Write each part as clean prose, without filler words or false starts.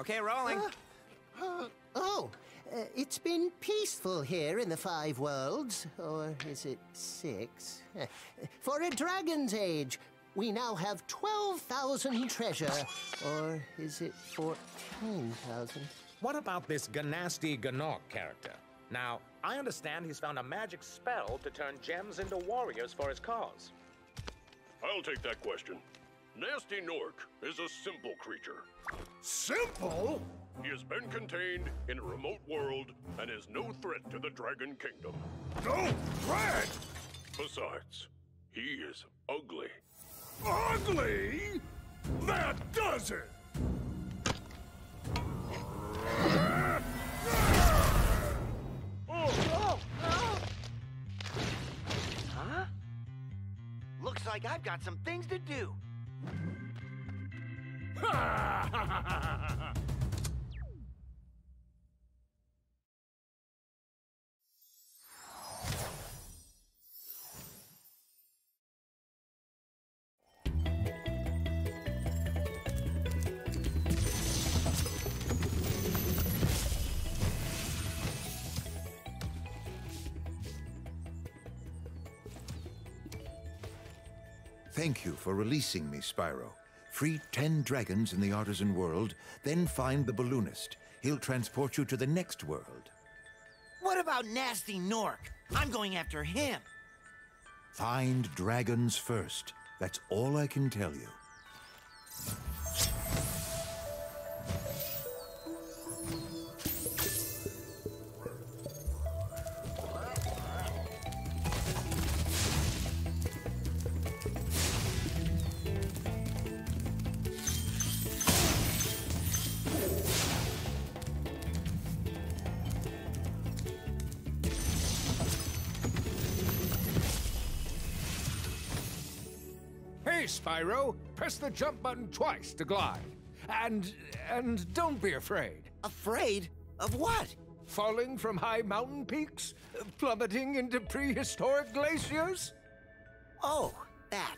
Okay, rolling. It's been peaceful here in the 5 worlds, or is it 6? For a dragon's age, we now have 12,000 treasure, or is it 14,000? What about this Gnasty Gnorc character? Now, I understand he's found a magic spell to turn gems into warriors for his cause. I'll take that question. Gnasty Gnorc is a simple creature. Simple? He has been contained in a remote world and is no threat to the Dragon Kingdom. No threat? Besides, he is ugly. Ugly? That does it! Huh? Looks like I've got some things to do. Thank you for releasing me, Spyro. Free 10 dragons in the artisan world, then find the balloonist. He'll transport you to the next world. What about Gnasty Gnorc? I'm going after him. Find dragons first. That's all I can tell you. Spyro, press the jump button twice to glide. And don't be afraid. Afraid? Of what? Falling from high mountain peaks? Plummeting into prehistoric glaciers? Oh, that.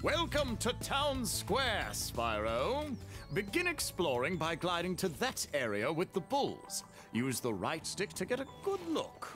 Welcome to Town Square, Spyro. Begin exploring by gliding to that area with the bulls. Use the right stick to get a good look.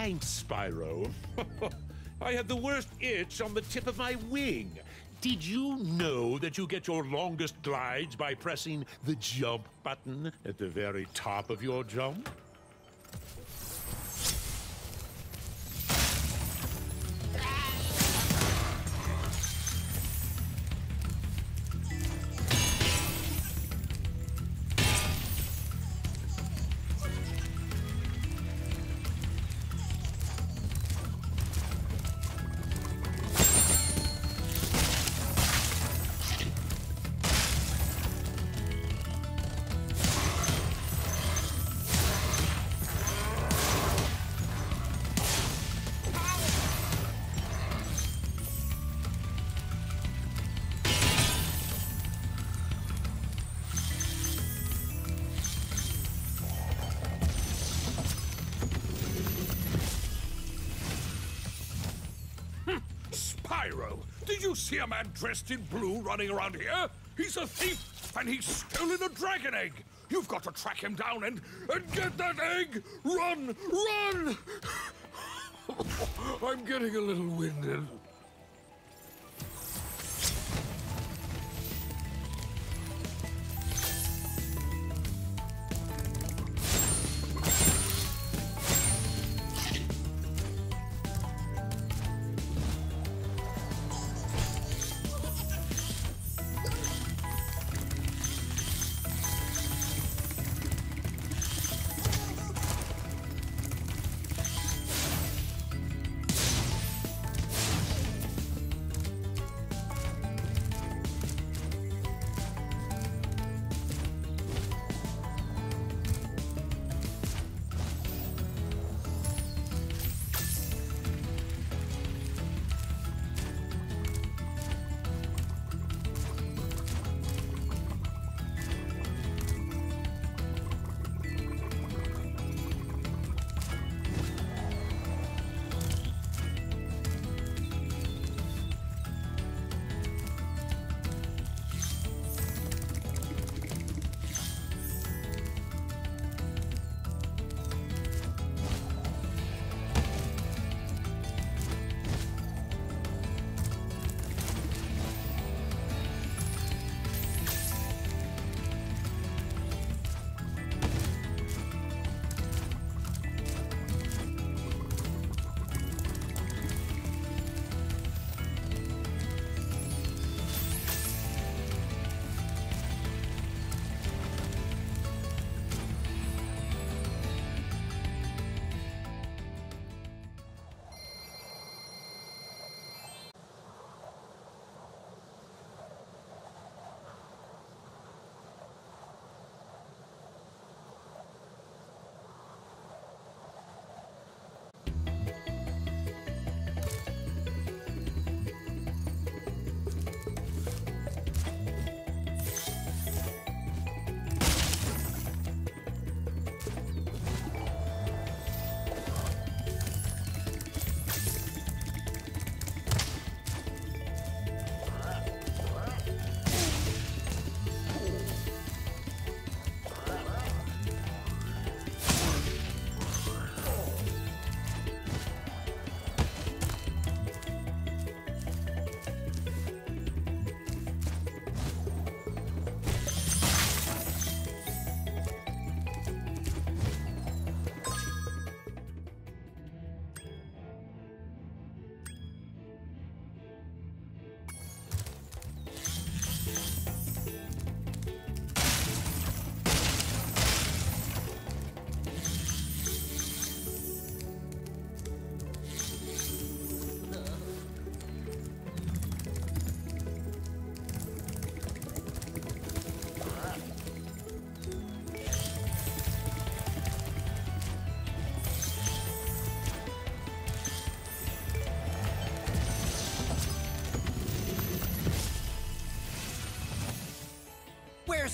Thanks, Spyro. I had the worst itch on the tip of my wing. Did you know that you get your longest glides by pressing the jump button at the very top of your jump? Did you see a man dressed in blue running around here? He's a thief, and he's stolen a dragon egg. You've got to track him down and get that egg! Run! Run! I'm getting a little winded.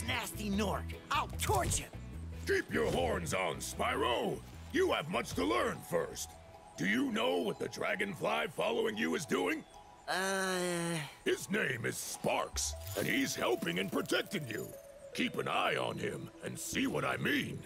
Gnasty Gnorc, I'll torch him! Keep your horns on, Spyro! You have much to learn first. Do you know what the dragonfly following you is doing? His name is Sparks, and he's helping and protecting you. Keep an eye on him and see what I mean.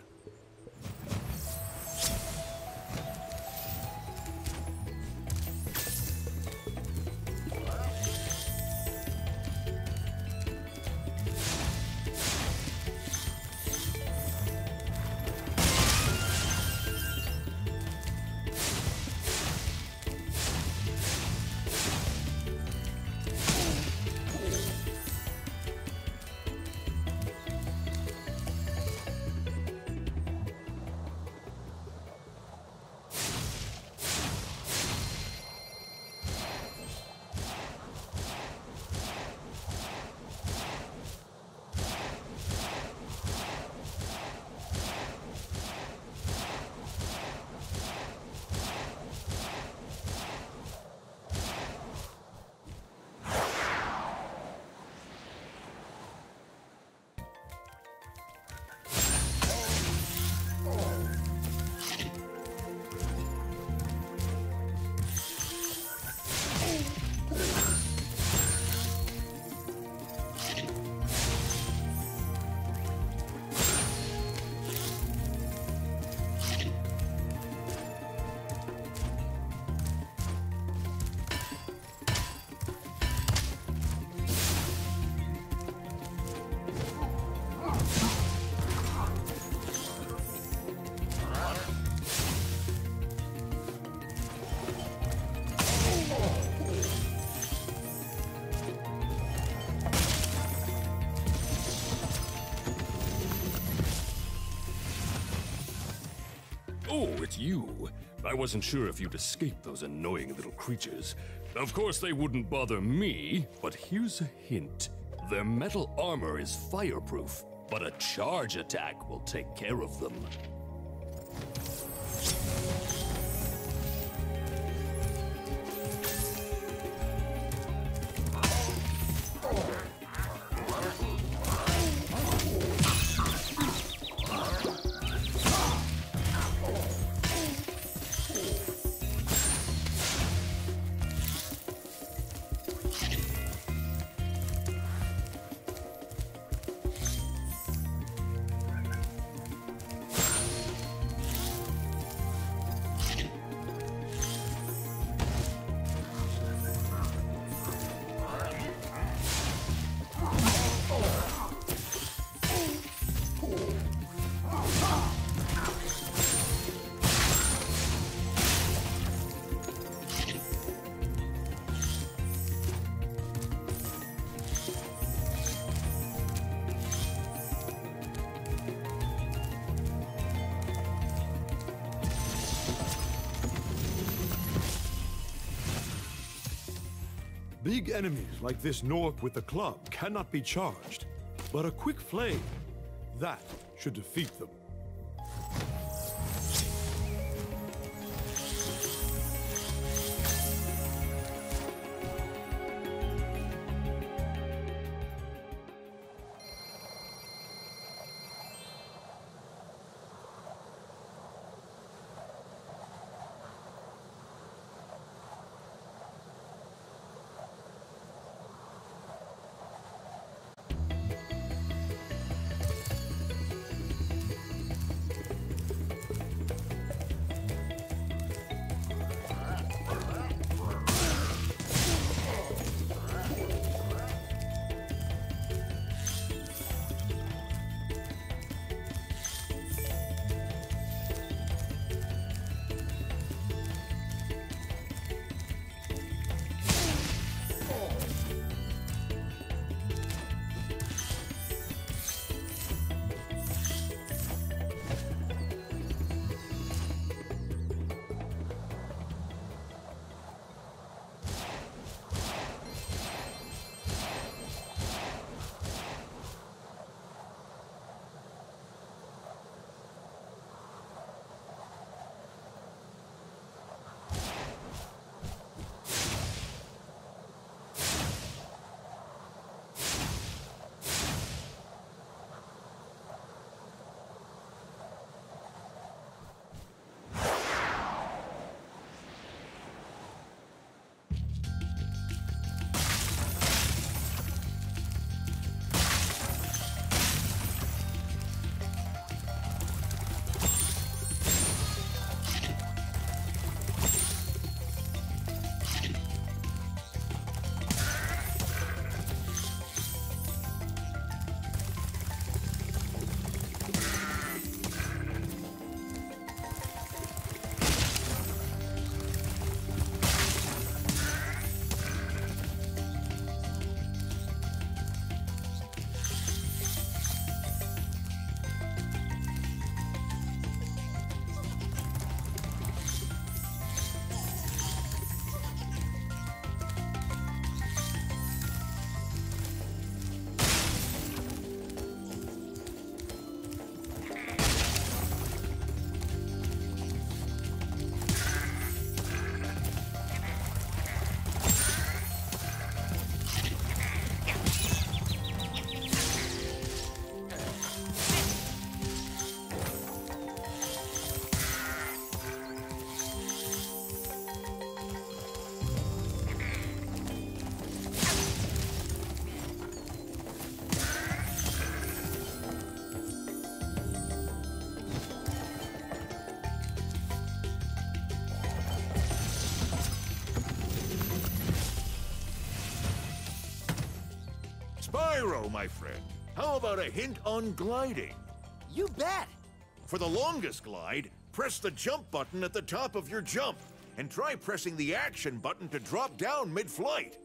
Oh, it's you. I wasn't sure if you'd escape those annoying little creatures. Of course they wouldn't bother me, but here's a hint. Their metal armor is fireproof, but a charge attack will take care of them. Big enemies like this Gnorc with the club cannot be charged, but a quick flame, that should defeat them. Spyro, my friend, how about a hint on gliding? You bet! For the longest glide, press the jump button at the top of your jump, and try pressing the action button to drop down mid-flight.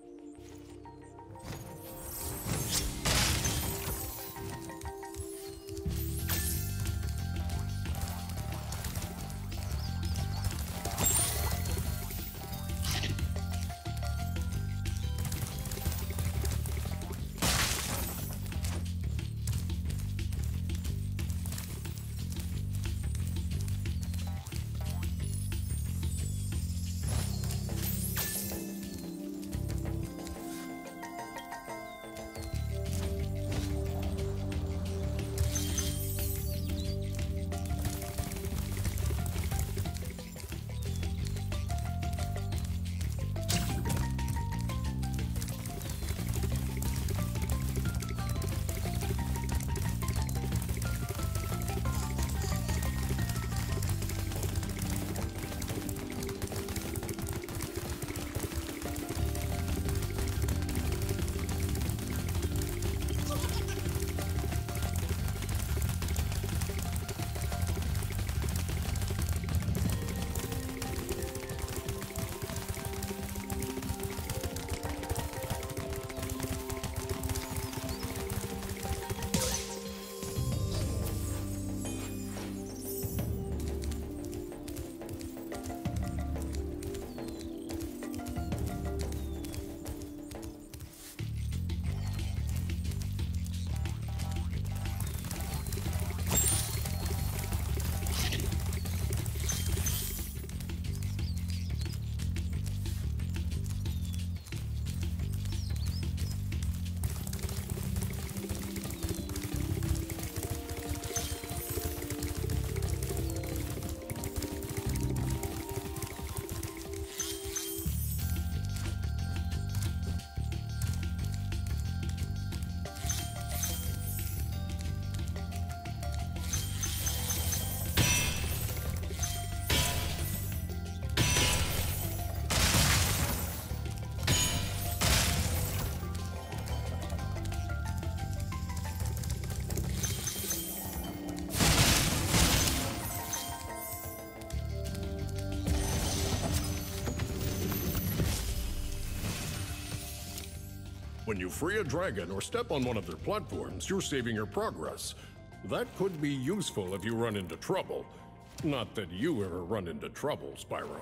When you free a dragon or step on one of their platforms, you're saving your progress. That could be useful if you run into trouble. Not that you ever run into trouble, Spyro.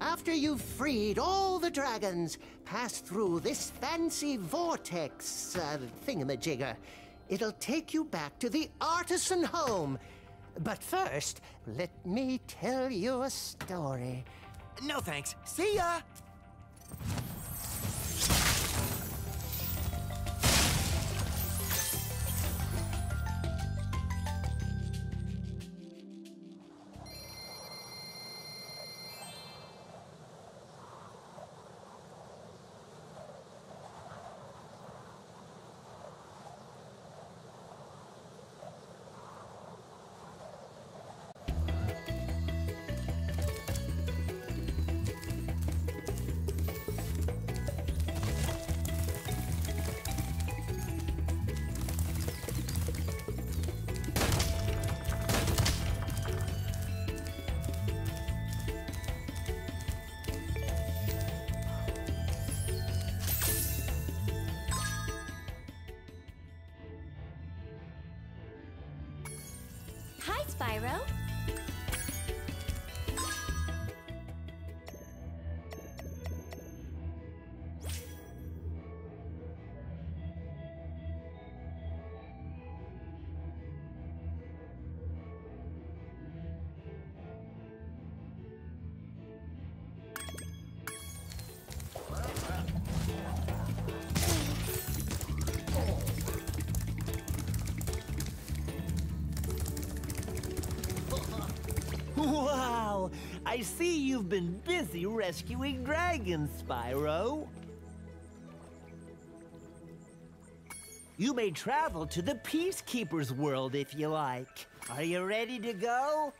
After you've freed all the dragons, pass through this fancy vortex thingamajigger. It'll take you back to the artisan home. But first, let me tell you a story. No thanks. See ya! Spyro? Wow! I see you've been busy rescuing dragons, Spyro. You may travel to the Peacekeeper's world if you like. Are you ready to go?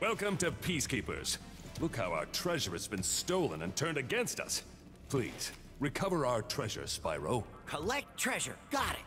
Welcome to Peacekeepers. Look how our treasure has been stolen and turned against us. Please, recover our treasure, Spyro. Collect treasure. Got it.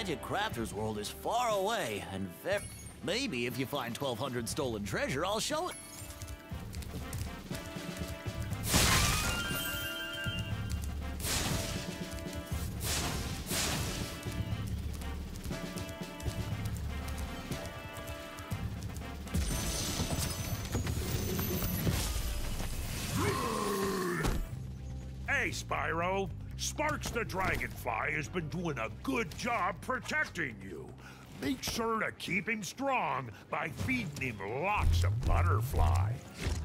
Magic Crafter's World is far away, and maybe if you find 1,200 stolen treasure, I'll show it. Hey, Spyro. Sparks the Dragonfly has been doing a good job protecting you. Make sure to keep him strong by feeding him lots of butterflies.